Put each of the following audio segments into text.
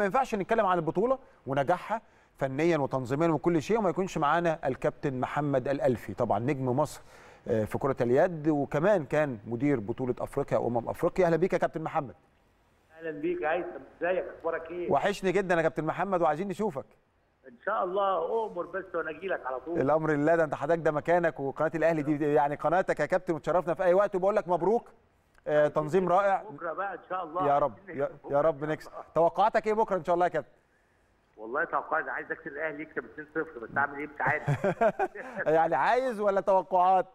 ما ينفعش نتكلم عن البطوله ونجاحها فنيا وتنظيميا وكل شيء وما يكونش معانا الكابتن محمد الألفي، طبعا نجم مصر في كرة اليد وكمان كان مدير بطولة افريقيا افريقيا. اهلا بيك يا كابتن محمد. اهلا بيك يا هيثم، ازيك اخبارك ايه؟ وحشني جدا يا كابتن محمد وعايزين نشوفك. ان شاء الله اؤمر بس وانا اجي لك على طول. الامر لله، ده انت حضرتك ده مكانك وقناة الاهلي دي يعني قناتك يا كابتن، وتشرفنا في اي وقت وبقول لك مبروك. تنظيم رائع. بكره بقى ان شاء الله يا رب يا رب نكسب. توقعاتك ايه بكره ان شاء الله يا كابتن؟ والله توقعات عايز اكسب الاهلي يكسب 2-0 بس اعمل ايه مش عارف. يعني عايز ولا توقعات؟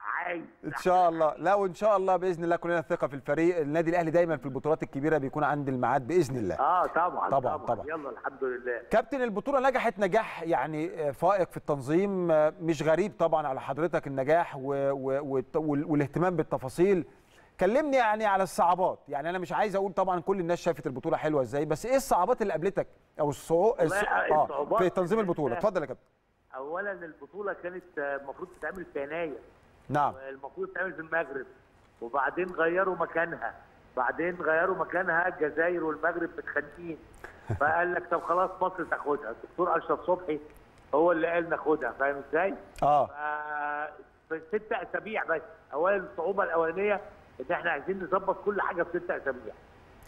عايز ان شاء الله. لا وان شاء الله باذن الله كلنا ثقه في الفريق. النادي الاهلي دايما في البطولات الكبيره بيكون عند الميعاد باذن الله. طبعا طبعا طبعا. يلا الحمد لله. كابتن البطوله نجحت نجاح يعني فائق في التنظيم، مش غريب طبعا على حضرتك النجاح والاهتمام بالتفاصيل. كلمني يعني على الصعوبات، يعني انا مش عايز اقول طبعا كل الناس شافت البطوله حلوه ازاي، بس ايه الصعوبات اللي قابلتك او في تنظيم البطوله؟ اتفضل يا كابتن. اولا البطوله كانت المفروض تتعمل في يناير. نعم. المفروض تتعمل في المغرب وبعدين غيروا مكانها، الجزائر والمغرب متخانقين فقال لك طب خلاص مصر تاخدها. الدكتور اشرف صبحي هو اللي قال ناخدها، فاهم ازاي؟ في 6 اسابيع بس. اولا الصعوبه الاولانيه ان احنا عايزين نظبط كل حاجه في 6 اسابيع.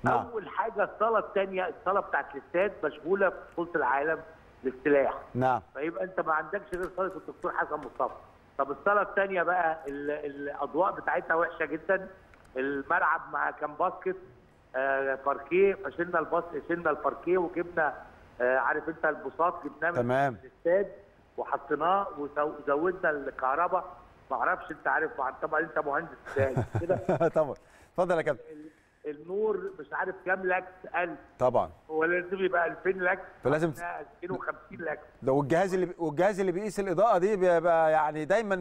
نعم. اول حاجه الصاله الثانيه، الصاله بتاعت الاستاد مشغوله في بطوله العالم للسلاح. نعم. فيبقى انت ما عندكش غير صاله الدكتور حسن مصطفى. طب الصاله الثانيه بقى الاضواء بتاعتها وحشه جدا، الملعب مع كان باسكت باركيه، فشلنا الباركيه وجبنا عارف انت البساط جبناه من الاستاد وحطيناه وزودنا الكهرباء. ما اعرفش انت عارف طبعا انت مهندس تاني كده. طبعا اتفضل يا كابتن. النور مش عارف كام لاكس 1000 طبعا، هو لازم يبقى 2000 لاكس، فلازم 250 لاكس. ده والجهاز اللي بيقيس الاضاءه دي بيبقى يعني دايما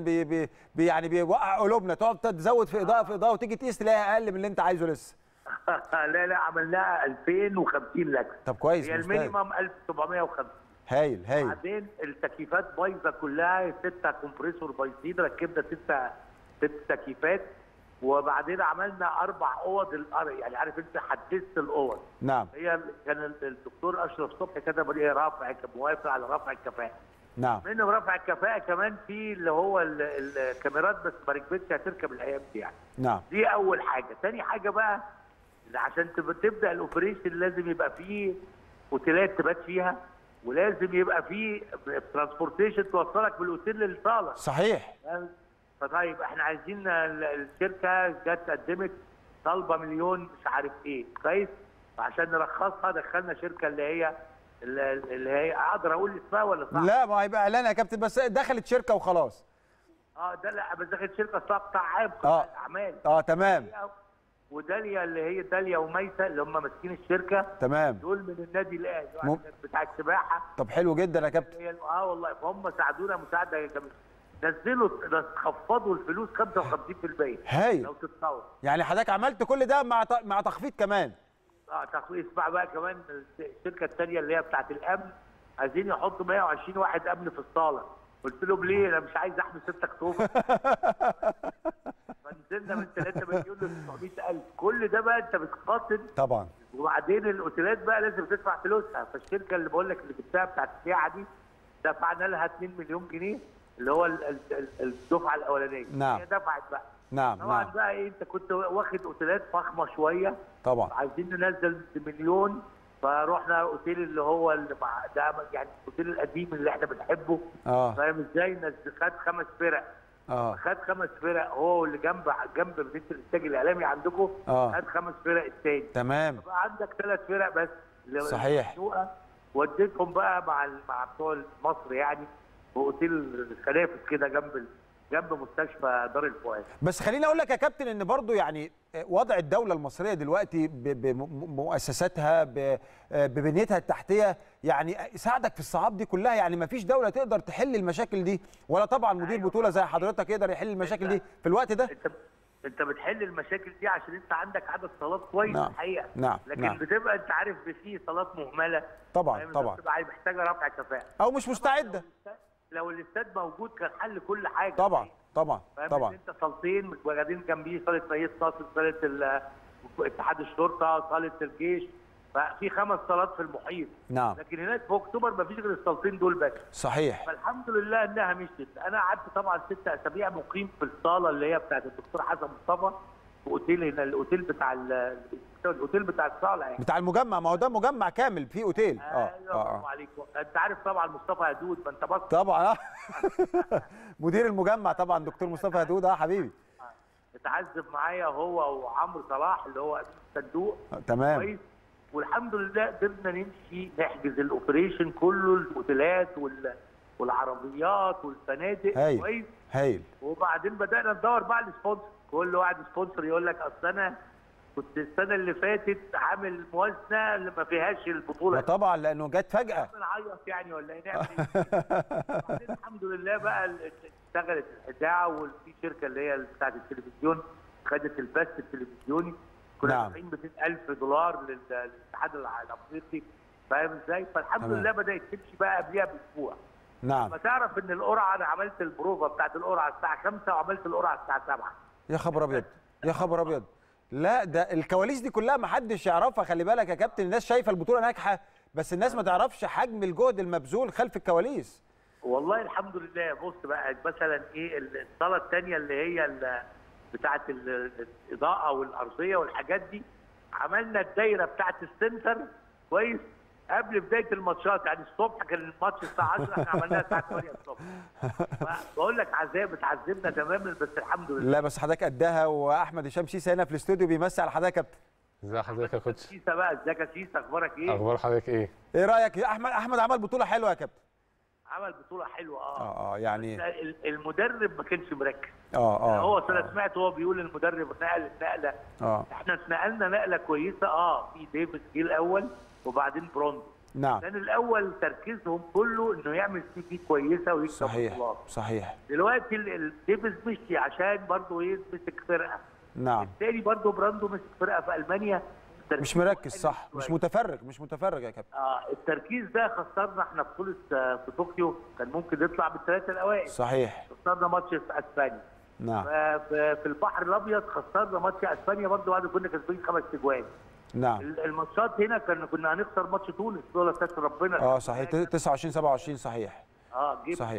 يعني بيوقع قلوبنا، تقعد تزود في اضاءه وتيجي تقيس تلاقيها اقل من اللي انت عايزه لسه. لا لا عملناها 2050 لاكس. طب كويس، هي المينيمم 1750. هايل هايل. بعدين التكييفات بايظه كلها، 6 كومبريسور بايظين، ركبنا 6 تكييفات. وبعدين عملنا 4 اوض يعني عارف انت حدثت الاوض. نعم. هي كان الدكتور اشرف صبحي كتب لي رفع، موافق على رفع الكفاءه. نعم. من رفع الكفاءه كمان في اللي هو الكاميرات بس ما ركبتش، هتركب الايام دي يعني. نعم. دي اول حاجه. ثاني حاجه بقى عشان تبدا الاوبريشن لازم يبقى فيه اوتيلات تبات فيها، ولازم يبقى فيه ترانسبورتيشن توصلك من الاوتيل للصاله. صحيح. فطيب احنا عايزين الشركه جت قدمت طالبه 1 مليون مش عارف ايه، كويس؟ فعشان نرخصها دخلنا شركه اللي هي اقدر اقول اسمها ولا صح؟ لا ما هيبقى اعلان يا كابتن، بس دخلت شركه وخلاص. ده لا بس دخلت شركه اسمها قطاع عام اعمال. تمام. وداليا اللي هي داليا وميسه اللي هم ماسكين الشركه. تمام. دول من النادي الاهلي بتاع السباحه. طب حلو جدا يا كابتن. والله فهم ساعدونا مساعده يا كابتن، نزلوا خفضوا الفلوس 55%. هايل. لو تتصور يعني حضرتك عملت كل ده مع تخفيض كمان. تخفيض. اسمع بقى كمان الشركه الثانيه اللي هي بتاعت الامن عايزين يحطوا 120 واحد امن في الصاله، قلت لهم ليه؟ انا مش عايز احمي 6 اكتوبر. فنزلنا من 3 مليون ل 900,000، كل ده بقى انت بتقاتل. طبعا. وبعدين الاوتيلات بقى لازم تدفع فلوسها، فالشركه اللي بقول لك اللي جبتها بتاعت السياحه دي دفعنا لها 2 مليون جنيه اللي هو الدفعه الاولانيه. نعم. هي دفعت بقى. نعم. طبعا. بقى ايه انت كنت واخد اوتيلات فخمه شويه. طبعا. عايزين ننزل 1 مليون، فروحنا اوتيل اللي هو ده يعني الاوتيل القديم اللي احنا بنحبه. فاهم ازاي؟ خد 5 فرق. خد 5 فرق هو اللي جنب مدينه الانتاج الاعلامي عندكم. خد 5 فرق التاني. تمام. فبقى عندك 3 فرق بس. صحيح. وديتهم بقى مع بتوع مصر يعني واوتيل خلافت كده جنب مستشفى دار الفؤاد. بس خليني اقول لك يا كابتن ان برضو يعني وضع الدوله المصريه دلوقتي بمؤسساتها ببنيتها التحتيه يعني ساعدك في الصعاب دي كلها، يعني ما فيش دوله تقدر تحل المشاكل دي، ولا طبعا مدير بطوله زي حضرتك يقدر يحل المشاكل دي في الوقت ده. انت بتحل المشاكل دي عشان انت عندك عدد صالات كويس الحقيقه. نعم. لكن بتبقى انت عارف في صالات مهمله. طبعا طبعا. بتبقى محتاجه رفع كفاءه او مش مستعده. لو الاستاد موجود كان حل كل حاجه. طبعا طبعا طبعا. انت صالتين واخدين جنبيه، صاله رئيس ناصر، صاله اتحاد الشرطه، صاله الجيش، ففي 5 صالات في المحيط. نعم. لكن هناك في اكتوبر ما فيش غير الصالتين دول بس. صحيح. فالحمد لله انها مشيت. انا قعدت طبعا 6 اسابيع مقيم في الصاله اللي هي بتاعت الدكتور حسن مصطفى في اوتيل هنا، الاوتيل بتاع الصالة يعني. بتاع المجمع، ما هو ده مجمع كامل فيه اوتيل. ايوه عليك. انت عارف طبعا مصطفى هدود، ما انت بص طبعا مدير المجمع طبعا دكتور مصطفى هدود. حبيبي اتعذب معايا هو وعمرو صلاح اللي هو الصندوق. تمام كويس. والحمد لله قدرنا نمشي نحجز الاوبريشن كله، الاوتيلات والعربيات والفنادق. هايل. كويس هايل. وبعدين بدانا ندور بقى لسبونسر، كل واحد سبونسر يقول لك اصل انا كنت السنه اللي فاتت عامل موازنه اللي ما فيهاش البطوله. طبعا لانه جت فجاه. نعيط يعني ولا نعمل ايه؟ الحمد لله بقى اشتغلت الاذاعه، وفي شركه اللي هي بتاعت التلفزيون خدت البث التلفزيوني. كنا دافعين $200,000 للاتحاد الافريقي، فاهم ازاي؟ فالحمد لله بدات تمشي بقى قبلها باسبوع. نعم. فتعرف ان القرعه، انا عملت البروفه بتاعت القرعه الساعه 5 وعملت القرعه الساعه 7. يا خبر ابيض، يا خبر ابيض. لا ده الكواليس دي كلها ما حدش يعرفها، خلي بالك يا كابتن. الناس شايفه البطوله ناجحه بس الناس ما تعرفش حجم الجهد المبذول خلف الكواليس. والله الحمد لله. بص بقى مثلا ايه الصاله الثانيه اللي هي بتاعه الاضاءه والارضيه والحاجات دي، عملنا الدايره بتاعه السنتر كويس قبل بدايه الماتشات، يعني الصبح كان الماتش الساعه 10 احنا عملناها الساعه 8 الصبح. بقول لك عذاب، اتعذبنا تماما بس الحمد لله. لا بس حضرتك قدها. واحمد هشام شيسه هنا في الاستوديو بيمسي على حضرتك يا كابتن. ازي حضرتك يا كوتش؟ شيسه بقى، ازيك يا شيسه، اخبارك ايه؟ اخبار حضرتك ايه؟ ايه رايك يا احمد؟ احمد عمل بطوله حلوه يا كابتن. عمل بطوله حلوه. يعني المدرب ما كانش مركز. هو انا سمعت هو بيقول المدرب نقل نقله. احنا اتنقلنا نقله كويسه. في ديفيل جه الاول وبعدين براندو. نعم. كان الاول تركيزهم كله انه يعمل سي بي كويسه ويكسب بطولات. صحيح. دلوقتي ديفيز مشي عشان برضه يمسك فرقه. نعم. الثاني برضه براندو مسك فرقه في المانيا. مش مركز. صح. مش متفرج، مش متفرج يا كابتن. التركيز ده خسرنا احنا بطوله في طوكيو، كان ممكن نطلع بالثلاثه الاوائل. صحيح. خسرنا ماتش في اسبانيا. نعم. في البحر الابيض خسرنا ماتش في اسبانيا برضه بعد كنا كسبين 5 اجوان. نعم. الماتشات هنا كنا هنخسر ماتش تونس دول ستر ربنا. صحيح. 29-27. صحيح.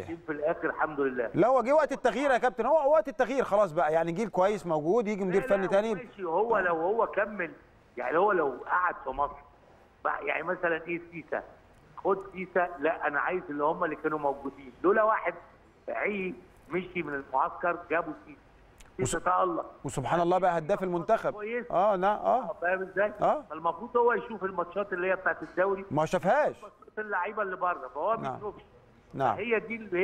جيب في الاخر الحمد لله. لا هو جه وقت التغيير يا كابتن، هو وقت التغيير خلاص بقى، يعني جيل كويس موجود، يجي مدير فني تاني. ماشي. هو لو هو كمل، يعني هو لو قعد في مصر بقى، يعني مثلا ايه سيسا، خد سيسا، لا انا عايز اللي هم اللي كانوا موجودين، لولا واحد عيب مشي من المعسكر جابوا سيسا. وسبحان الله بقى هداف المنتخب. فاهم ازاي؟ فالمفروض هو يشوف الماتشات اللي هي بتاعت الدوري، ما شافهاش اللعيبه اللي بره، فهو ما بيشوفش. نعم. هي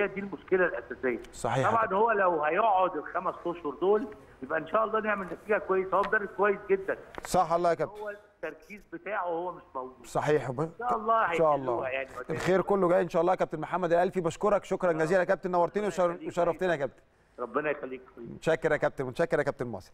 دي المشكله الاساسيه. صحيح. طبعا حتى هو لو هيقعد ال5 اشهر دول يبقى ان شاء الله نعمل نتيجه كويسه. هو مدرب كويس جدا. صح. الله يا كابتن. هو التركيز بتاعه هو مش موجود. صحيح. ان شاء الله، ان شاء الله يعني الخير كله جاي ان شاء الله. يا كابتن محمد الألفي بشكرك شكرا جزيلا يا كابتن، نورتني وشرفتنا يا كابتن. ربنا يخليك. متشكر يا كابتن، متشكر يا كابتن مصر.